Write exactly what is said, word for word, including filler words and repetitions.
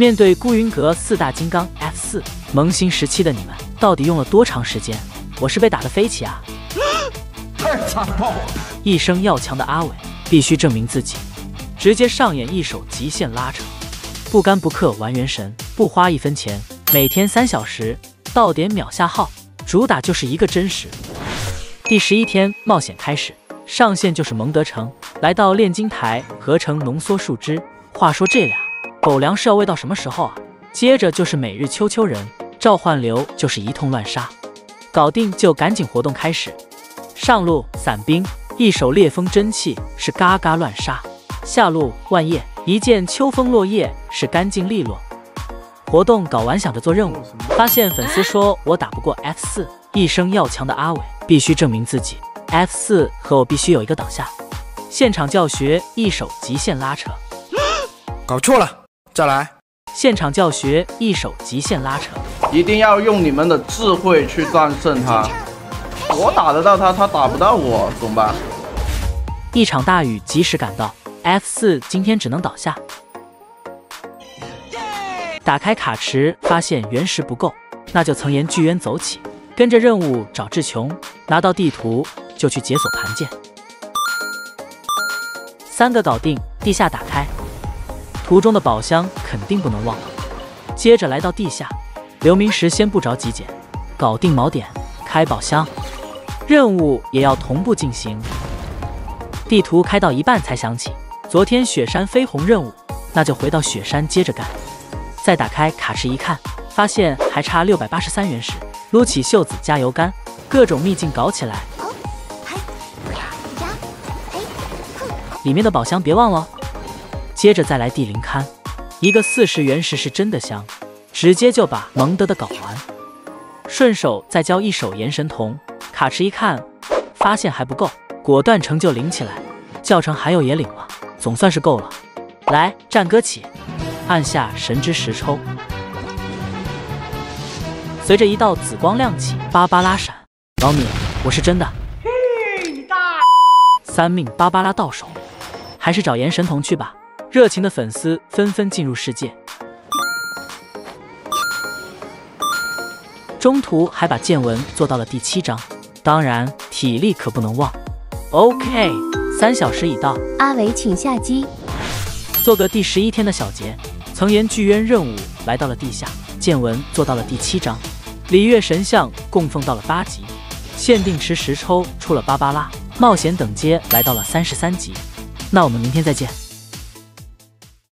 面对孤云阁四大金刚 F 四，萌新时期的你们到底用了多长时间？我是被打得飞起啊！太残暴了！一生要强的阿伟必须证明自己，直接上演一手极限拉扯，不干不氪玩原神，不花一分钱，每天三小时到点秒下号，主打就是一个真实。第十一天冒险开始，上线就是蒙德城，来到炼金台合成浓缩树枝。话说这俩。 狗粮是要喂到什么时候啊？接着就是每日秋秋人召唤流，就是一通乱杀，搞定就赶紧活动开始。上路伞兵一手烈风真气是嘎嘎乱杀，下路万叶一剑秋风落叶是干净利落。活动搞完想着做任务，发现粉丝说我打不过 F 四，一生要强的阿伟必须证明自己。F 四和我必须有一个挡下，现场教学一手极限拉扯，搞错了。 再来，现场教学一手极限拉扯，一定要用你们的智慧去战胜他。我打得到他，他打不到我，怎么办？一场大雨及时赶到 ，F 四今天只能倒下。打开卡池，发现原石不够，那就从岩巨渊走起，跟着任务找志琼，拿到地图就去解锁盘剑。三个搞定，地下打开。 途中的宝箱肯定不能忘了。接着来到地下，刘明石先不着急捡，搞定锚点，开宝箱，任务也要同步进行。地图开到一半才想起昨天雪山飞鸿任务，那就回到雪山接着干。再打开卡池一看，发现还差六百八十三原石，撸起袖子加油干，各种秘境搞起来。里面的宝箱别忘了。 接着再来第零龛，一个四十原石是真的香，直接就把蒙德的搞完，顺手再交一手岩神瞳。卡池一看，发现还不够，果断成就领起来。教程还有也领了，总算是够了。来，战歌起，按下神之石抽，随着一道紫光亮起，芭芭拉闪。老米，我是真的，你大三命芭芭拉到手，还是找岩神瞳去吧。 热情的粉丝纷纷进入世界，中途还把见闻做到了第七章，当然体力可不能忘。OK， 三小时已到，阿伟请下机。做个第十一天的小结，层岩巨渊任务来到了地下，见闻做到了第七章，礼乐神像供奉到了八级，限定池石抽出了芭芭拉，冒险等阶来到了三十三级。那我们明天再见。